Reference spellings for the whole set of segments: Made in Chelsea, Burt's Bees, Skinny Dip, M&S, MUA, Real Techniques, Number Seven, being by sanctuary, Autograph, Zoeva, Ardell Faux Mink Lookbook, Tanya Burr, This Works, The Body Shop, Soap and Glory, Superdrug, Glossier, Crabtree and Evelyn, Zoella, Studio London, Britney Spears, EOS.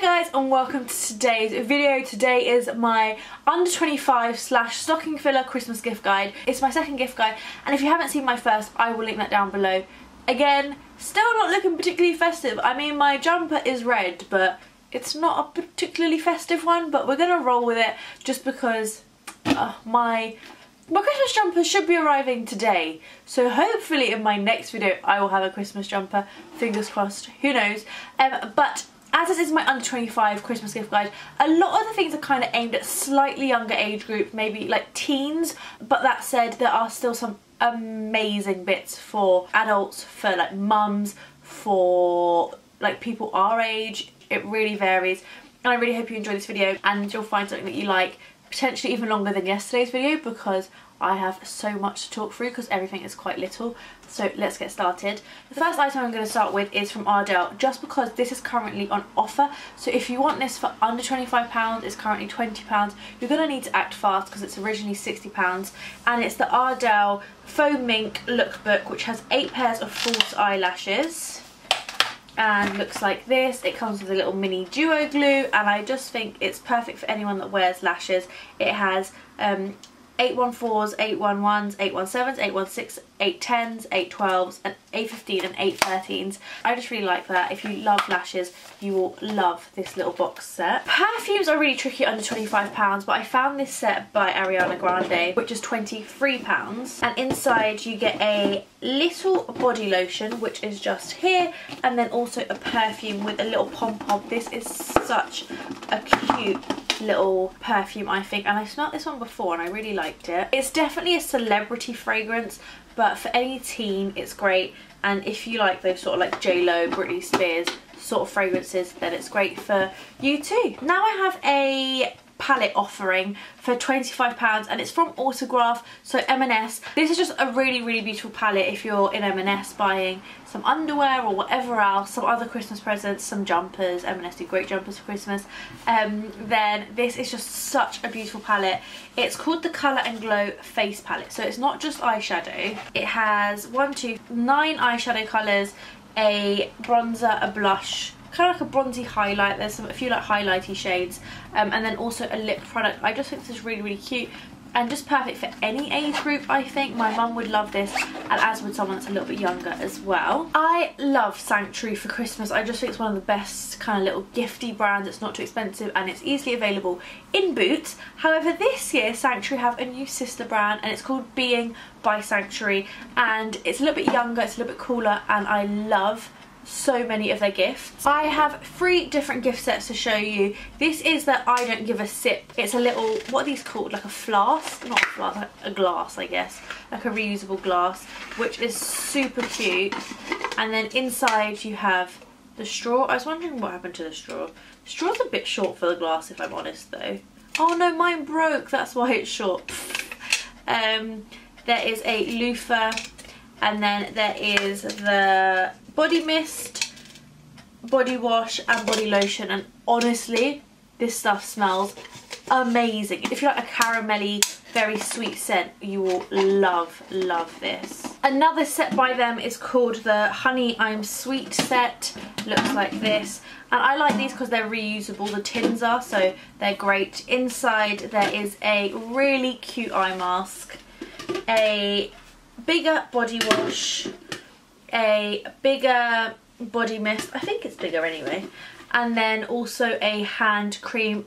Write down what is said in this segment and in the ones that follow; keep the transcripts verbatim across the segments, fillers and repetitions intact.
Hi guys and welcome to today's video. Today is my under twenty-five slash stocking filler Christmas gift guide. It's my second gift guide, and if you haven't seen my first, I will link that down below. Again, still not looking particularly festive. I mean, my jumper is red, but it's not a particularly festive one, but we're gonna roll with it just because uh, my my Christmas jumper should be arriving today, so hopefully in my next video I will have a Christmas jumper. Fingers crossed, who knows. Um, but as this is my under twenty-five Christmas gift guide, a lot of the things are kind of aimed at slightly younger age group, maybe like teens, but that said, there are still some amazing bits for adults, for like mums, for like people our age. It really varies, and I really hope you enjoy this video and you'll find something that you like, potentially even longer than yesterday's video because I have so much to talk through because everything is quite little. So let's get started. The first item I'm going to start with is from Ardell, just because this is currently on offer. So if you want this for under twenty-five pounds, it's currently twenty pounds. You're going to need to act fast because it's originally sixty pounds. And it's the Ardell Faux Mink Lookbook, which has eight pairs of false eyelashes and looks like this. It comes with a little mini duo glue, and I just think it's perfect for anyone that wears lashes. It has um, eight one fours, eight one ones, eight one sevens, eight one sixes, eight tens, eight twelves, and eight fifteens and eight thirteens. I just really like that. If you love lashes, you will love this little box set. Perfumes are really tricky under twenty-five pounds, but I found this set by Ariana Grande, which is twenty-three pounds. And inside you get a little body lotion, which is just here, and then also a perfume with a little pom-pom. This is such a cute little perfume, I think, and I smelled this one before and I really liked it. It's definitely a celebrity fragrance, but for any teen it's great, and if you like those sort of like J Lo, Britney Spears sort of fragrances, then it's great for you too. Now I have a palette offering for twenty-five pounds, and it's from Autograph, so M and S. This is just a really really beautiful palette if you're in M and S buying some underwear or whatever else, some other Christmas presents, some jumpers. M and S do great jumpers for Christmas. Um, then this is just such a beautiful palette. It's called the Colour and Glow Face palette, so it's not just eyeshadow. It has one, two, nine eyeshadow colours, a bronzer, a blush, kind of like a bronzy highlight. There's some, a few like highlighty shades, um, and then also a lip product. I just think this is really really cute and just perfect for any age group, I think. My mum would love this, and as would someone that's a little bit younger as well. I love Sanctuary for Christmas. I just think it's one of the best kind of little gifty brands. It's not too expensive and it's easily available in Boots. However, this year Sanctuary have a new sister brand, and it's called Being by Sanctuary, and it's a little bit younger, it's a little bit cooler, and I love so many of their gifts. I have three different gift sets to show you. This is the I Don't Give a Sip. It's a little, what are these called? Like a flask? Not a flask, like a glass, I guess. Like a reusable glass, which is super cute. And then inside you have the straw. I was wondering what happened to the straw. The straw's a bit short for the glass, if I'm honest, though. Oh no, mine broke. That's why it's short. Um, there is a loofah. And then there is the body mist, body wash and body lotion, and honestly this stuff smells amazing. If you like a caramelly, very sweet scent, you will love love this. Another set by them is called the Honey I'm Sweet set. Looks like this, and I like these because they're reusable, the tins are, so they're great. Inside there is a really cute eye mask, a bigger body wash, a bigger body mist, I think it's bigger anyway, and then also a hand cream.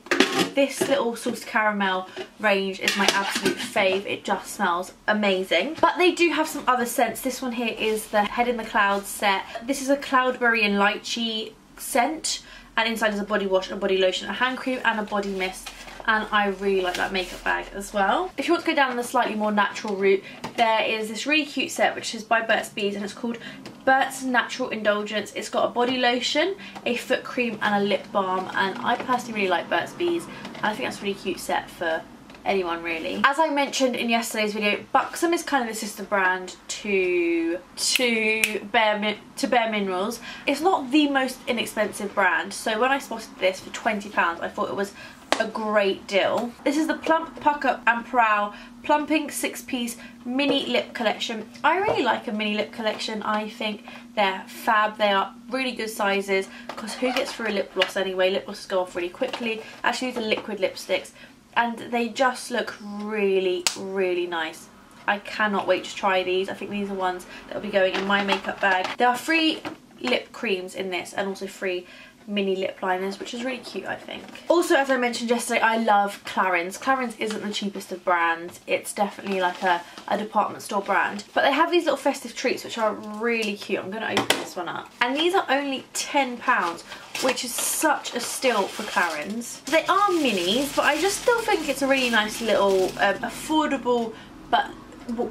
This little sauce caramel range is my absolute fave. It just smells amazing. But they do have some other scents. This one here is the Head in the Clouds set. This is a cloudberry and lychee scent, and inside is a body wash, a body lotion, a hand cream and a body mist, and I really like that makeup bag as well. If you want to go down the slightly more natural route, there is this really cute set which is by Burt's Bees, and it's called Burt's Natural Indulgence. It's got a body lotion, a foot cream and a lip balm, and I personally really like Burt's Bees, and I think that's a really cute set for anyone really. As I mentioned in yesterday's video, Buxom is kind of the sister brand to to Bare to Bare Minerals. It's not the most inexpensive brand, so when I spotted this for twenty pounds, I thought it was a great deal. This is the Plump, Puck Up and Prowl Plumping six-piece mini lip collection. I really like a mini lip collection. I think they're fab. They are really good sizes because who gets through a lip gloss anyway? Lip glosses go off really quickly. Actually, these are liquid lipsticks and they just look really, really nice. I cannot wait to try these. I think these are ones that will be going in my makeup bag. There are three lip creams in this and also three mini lip liners, which is really cute, I think. Also, as I mentioned yesterday, I love Clarins. Clarins isn't the cheapest of brands. It's definitely like a, a department store brand. But they have these little festive treats, which are really cute. I'm going to open this one up. And these are only ten pounds, which is such a steal for Clarins. They are minis, but I just still think it's a really nice little um, affordable but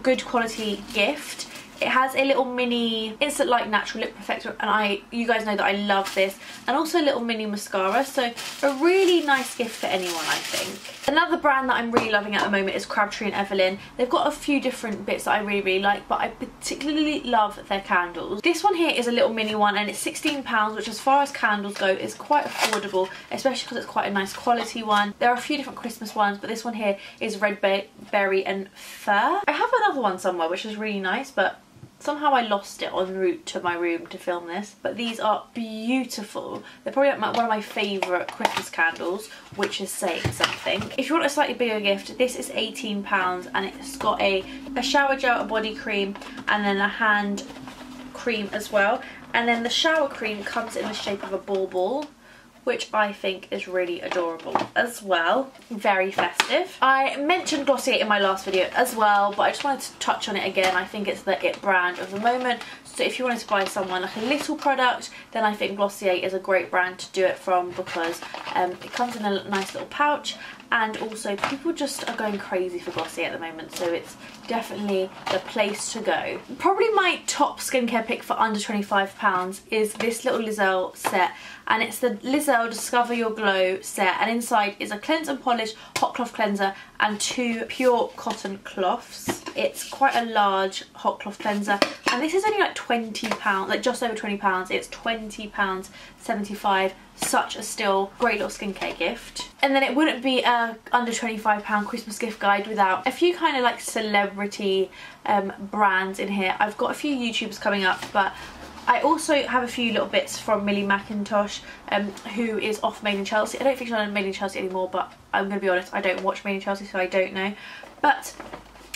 good quality gift. It has a little mini Instant Light Natural Lip Perfector, and I, you guys know that I love this, and also a little mini mascara, so a really nice gift for anyone, I think. Another brand that I'm really loving at the moment is Crabtree and Evelyn. They've got a few different bits that I really, really like, but I particularly love their candles. This one here is a little mini one, and it's sixteen pounds, which as far as candles go is quite affordable, especially because it's quite a nice quality one. There are a few different Christmas ones, but this one here is Red Berry and Fir. I have another one somewhere, which is really nice, but somehow I lost it en route to my room to film this. But these are beautiful. They're probably like my, one of my favourite Christmas candles, which is saying something. If you want a slightly bigger gift, this is eighteen pounds, and it's got a, a shower gel, a body cream, and then a hand cream as well. And then the shower cream comes in the shape of a ball ball, which I think is really adorable as well. Very festive. I mentioned Glossier in my last video as well, but I just wanted to touch on it again. I think it's the it brand of the moment. So if you wanted to buy someone like a little product, then I think Glossier is a great brand to do it from, because um, it comes in a nice little pouch, and also people just are going crazy for Glossier at the moment, so it's definitely the place to go. Probably my top skincare pick for under twenty-five pounds is this little Liz Earle set, and it's the Liz Earle Discover Your Glow set, and inside is a cleanse and polish hot cloth cleanser and two pure cotton cloths. It's quite a large hot cloth cleanser, and this is only like twenty pounds, like just over twenty pounds. It's twenty pounds seventy-five. Such a still great little skincare gift. And then it wouldn't be a under twenty-five pound Christmas gift guide without a few kind of like celebrity um, brands in here. I've got a few YouTubers coming up, but I also have a few little bits from Millie Mackintosh, um, who is off Made in Chelsea. I don't think she's on Made in Chelsea anymore, but I'm going to be honest, I don't watch Made in Chelsea, so I don't know. But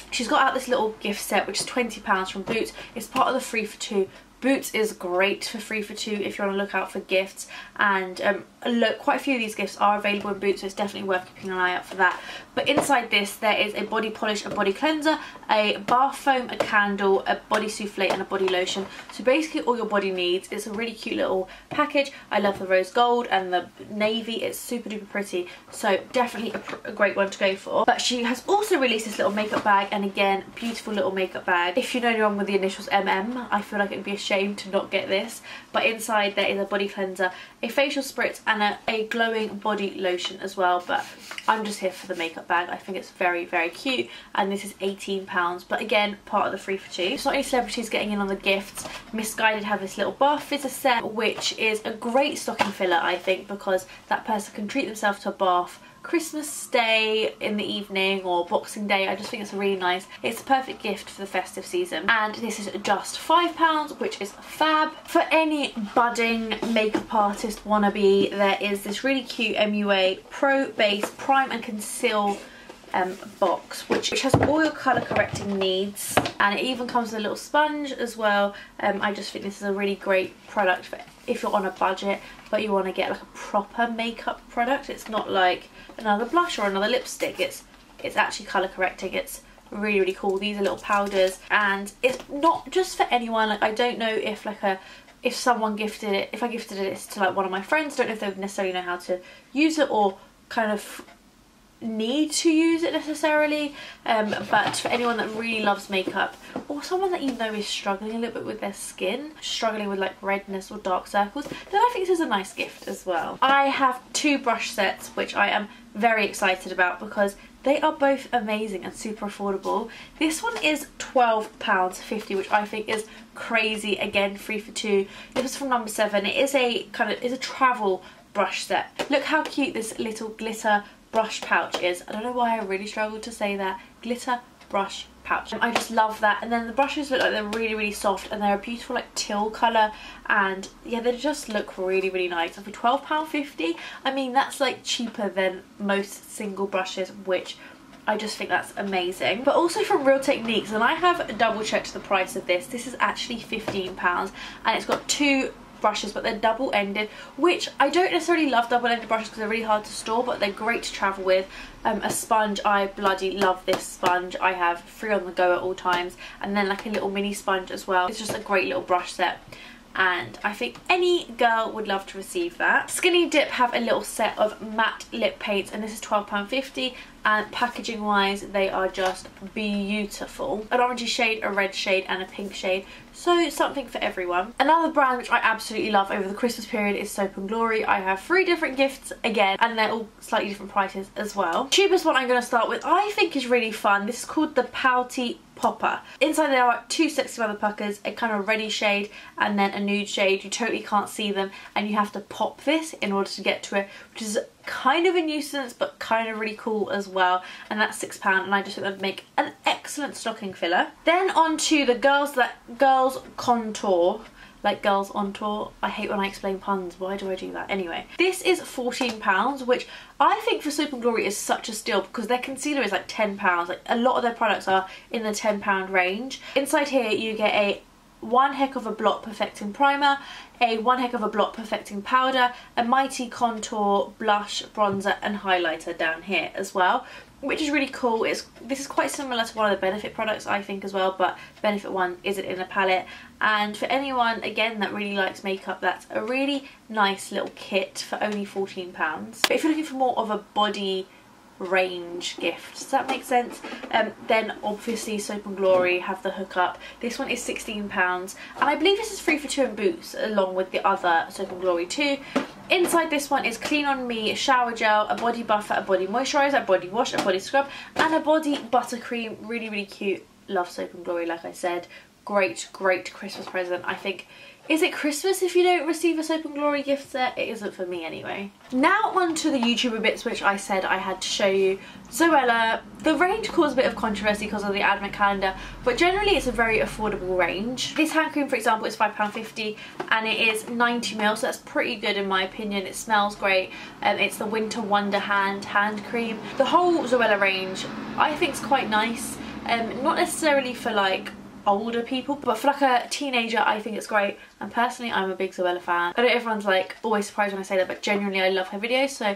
she's got out this little gift set, which is twenty pounds from Boots. It's part of the free for two. Boots is great for free for two if you're on the lookout for gifts, and um, look, quite a few of these gifts are available in Boots, so it's definitely worth keeping an eye out for that. But inside this there is a body polish, a body cleanser, a bar foam, a candle, a body souffle and a body lotion, so basically all your body needs. It's a really cute little package. I love the rose gold and the navy. It's super duper pretty, so definitely a, pr a great one to go for. But she has also released this little makeup bag, and again, beautiful little makeup bag. If you know anyone with the initials M M, I feel like it would be a shame to not get this. But inside there is a body cleanser, a facial spritz and a, a glowing body lotion as well. But I'm just here for the makeup bag. I think it's very, very cute, and this is eighteen pounds, but again, part of the free for two. It's not only celebrities getting in on the gifts. Missguided have this little bar fizzer set, which is a great stocking filler, I think, because that person can treat themselves to a bath Christmas Day in the evening or Boxing Day. I just think it's really nice. It's a perfect gift for the festive season, and this is just five pounds, which is fab. For any budding makeup artist wannabe, there is this really cute M U A Pro Base Prime and Conceal Um, box, which, which has all your colour correcting needs, and it even comes with a little sponge as well. Um, I just think this is a really great product for if you're on a budget but you want to get like a proper makeup product. It's not like another blush or another lipstick. It's it's actually colour correcting. It's really, really cool. These are little powders, and it's not just for anyone. Like, I don't know if like a if someone gifted it, if I gifted this to like one of my friends, don't know if they would necessarily know how to use it or kind of need to use it necessarily, um, but for anyone that really loves makeup, or someone that you know is struggling a little bit with their skin, struggling with like redness or dark circles, then I think this is a nice gift as well. I have two brush sets which I am very excited about because they are both amazing and super affordable. This one is twelve pounds fifty, which I think is crazy. Again, free for two. This is from Number Seven. It is a kind of is a travel brush set. Look how cute this little glitter brush pouch is. I don't know why I really struggled to say that. Glitter brush pouch. I just love that. And then the brushes look like they're really, really soft, and they're a beautiful like teal colour, and yeah, they just look really, really nice. And for twelve pounds fifty, I mean, that's like cheaper than most single brushes, which I just think that's amazing. But also from Real Techniques, and I have double checked the price of this, this is actually fifteen pounds, and it's got two brushes, but they're double-ended, which I don't necessarily love double-ended brushes because they're really hard to store, but they're great to travel with. Um, a sponge, I bloody love this sponge. I have three on the go at all times, and then like a little mini sponge as well. It's just a great little brush set, and I think any girl would love to receive that. Skinny Dip have a little set of matte lip paints, and this is twelve pounds fifty, and packaging wise they are just beautiful. An orangey shade, a red shade and a pink shade, so something for everyone. Another brand which I absolutely love over the Christmas period is Soap and Glory. I have three different gifts again, and they're all slightly different prices as well. Cheapest one I'm going to start with, I think is really fun. This is called the Pouty Popper. Inside there are two sexy motherfuckers, a kind of reddy shade and then a nude shade. You totally can't see them, and you have to pop this in order to get to it, which is kind of a nuisance but kind of really cool as well. And that's six pounds, and I just think that'd make an excellent stocking filler. Then on to the girls that girls contour. Like girls on tour. I hate when I explain puns. Why do I do that? Anyway, this is fourteen pounds, which I think for Soap and Glory is such a steal because their concealer is like ten pounds. Like a lot of their products are in the ten pound range. Inside here you get a one heck of a block perfecting primer, a one heck of a block perfecting powder, a mighty contour, blush, bronzer and highlighter down here as well, which is really cool. It's, this is quite similar to one of the Benefit products I think as well, but the Benefit one isn't in a palette. And for anyone again that really likes makeup, that's a really nice little kit for only fourteen pounds. But if you're looking for more of a body range gift, does that make sense? Um, then obviously Soap and Glory have the hookup. This one is sixteen pounds, and I believe this is free for two in Boots along with the other Soap and Glory too. Inside this one is Clean On Me shower gel, a body buffer, a body moisturiser, a body wash, a body scrub and a body buttercream. Really, really cute. Love Soap and Glory, like I said. Great, great Christmas present, I think. Is it Christmas if you don't receive a Soap and Glory gift set? It isn't for me anyway. Now on to the YouTuber bits which I said I had to show you. Zoella, the range caused a bit of controversy because of the advent calendar, but generally it's a very affordable range. This hand cream for example is five pounds fifty and it is ninety mils, so that's pretty good in my opinion. It smells great, and um, it's the Winter Wonder Hand hand cream. The whole Zoella range I think is quite nice, um, not necessarily for like older people, but for like a teenager I think it's great, and personally I'm a big Zoella fan. I know everyone's like always surprised when I say that, but genuinely I love her videos, so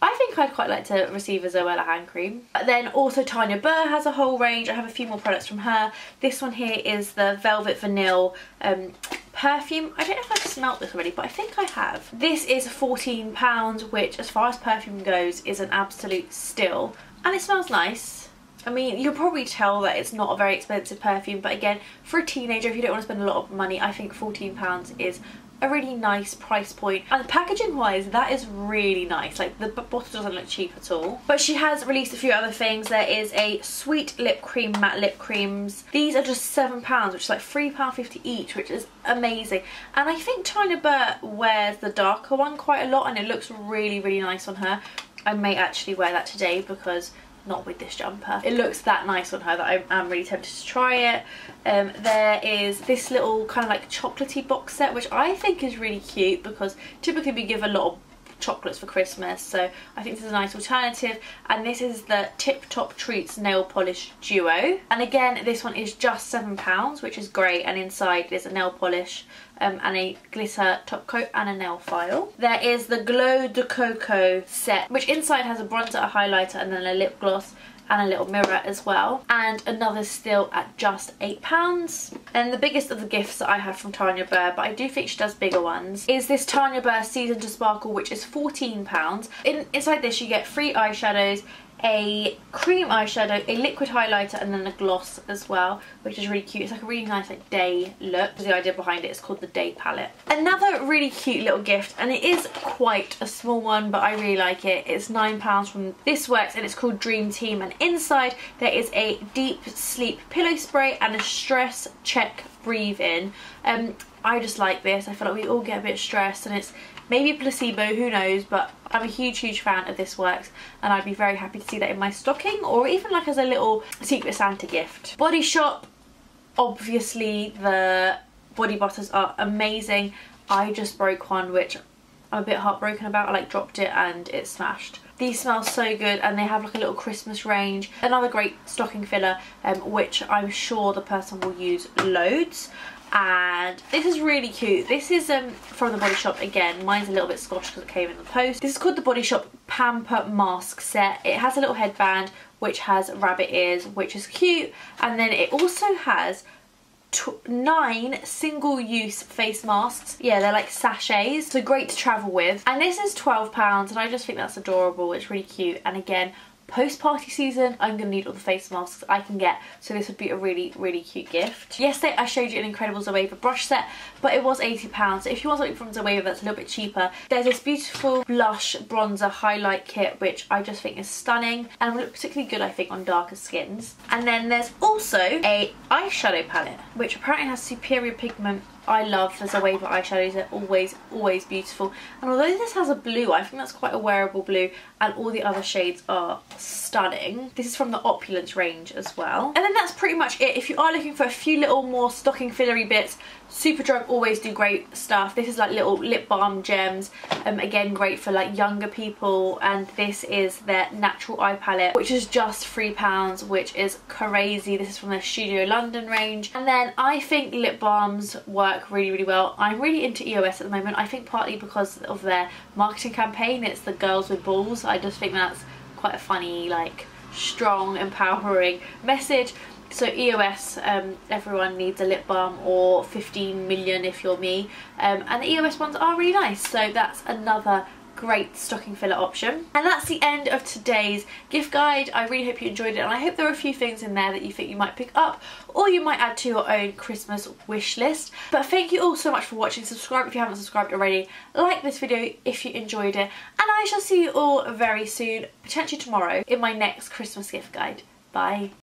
I think I'd quite like to receive a Zoella hand cream. But then also Tanya Burr has a whole range. I have a few more products from her. This one here is the Velvet Vanille um, perfume. I don't know if I've smelt this already, but I think I have. This is fourteen pounds, which as far as perfume goes is an absolute steal, and it smells nice. I mean, you'll probably tell that it's not a very expensive perfume, but again, for a teenager, if you don't want to spend a lot of money, I think fourteen pounds is a really nice price point. And packaging wise, that is really nice. Like the bottle doesn't look cheap at all. But she has released a few other things. There is a sweet lip cream, matte lip creams. These are just seven pounds, which is like three pounds fifty each, which is amazing. And I think Tanya Burr wears the darker one quite a lot, and it looks really, really nice on her. I may actually wear that today because not with this jumper. It looks that nice on her that I am really tempted to try it. Um, there is this little kind of like chocolatey box set, which I think is really cute because typically we give a lot of chocolates for Christmas, so I think this is a nice alternative. And this is the Tip Top Treats Nail Polish Duo, and again this one is just seven pounds, which is great, and inside there's a nail polish um, and a glitter top coat and a nail file. There is the Glow de Coco set, which inside has a bronzer, a highlighter and then a lip gloss and a little mirror as well, and another still at just eight pounds. And the biggest of the gifts that I have from Tanya Burr, but I do think she does bigger ones, is this Tanya Burr Season to Sparkle, which is fourteen pounds. In, inside this you get three eyeshadows, a cream eyeshadow, a liquid highlighter and then a gloss as well, which is really cute. It's like a really nice like day look. The idea behind it is called the Day Palette. Another really cute little gift, and it is quite a small one but I really like it. It's nine pounds from This Works and it's called Dream Team, and inside there is a deep sleep pillow spray and a stress check breathe in. Um, I just like this. I feel like we all get a bit stressed and it's Maybe placebo, who knows, but I'm a huge huge fan of This Works, and I'd be very happy to see that in my stocking or even like as a little Secret Santa gift. Body Shop, obviously the body butters are amazing. I just broke one which I'm a bit heartbroken about. I like dropped it and it smashed. These smell so good, and they have like a little Christmas range. Another great stocking filler, um, which I'm sure the person will use loads. And this is really cute. This is um, from the Body Shop again. Mine's a little bit squashed because it came in the post. This is called the Body Shop Pamper Mask Set. It has a little headband which has rabbit ears, which is cute. And then it also has nine single-use face masks. Yeah, they're like sachets, so great to travel with. And this is twelve pounds, and I just think that's adorable. It's really cute. And again, post-party season, I'm gonna need all the face masks I can get, so this would be a really really cute gift. Yesterday I showed you an incredible Zoeva brush set, but it was eighty pounds, so if you want something from Zoeva that's a little bit cheaper, there's this beautiful blush bronzer highlight kit which I just think is stunning and will look particularly good I think on darker skins. And then there's also a eyeshadow palette which apparently has superior pigment. I love the Zoeva eyeshadows, they're always, always beautiful. And although this has a blue, I think that's quite a wearable blue, and all the other shades are stunning. This is from the Opulence range as well. And then that's pretty much it. If you are looking for a few little more stocking fillery bits, Superdrug always do great stuff. This is like little lip balm gems, um, again great for like younger people, and this is their Natural Eye Palette, which is just three pounds, which is crazy. This is from their Studio London range. And then I think lip balms work really really well. I'm really into E O S at the moment, I think partly because of their marketing campaign. It's the girls with balls. I just think that's quite a funny, like strong, empowering message. So E O S, um, everyone needs a lip balm, or fifteen million if you're me. Um, and the E O S ones are really nice, so that's another great stocking filler option. And that's the end of today's gift guide. I really hope you enjoyed it, and I hope there are a few things in there that you think you might pick up or you might add to your own Christmas wish list. But thank you all so much for watching. Subscribe if you haven't subscribed already, like this video if you enjoyed it, and I shall see you all very soon, potentially tomorrow, in my next Christmas gift guide. Bye.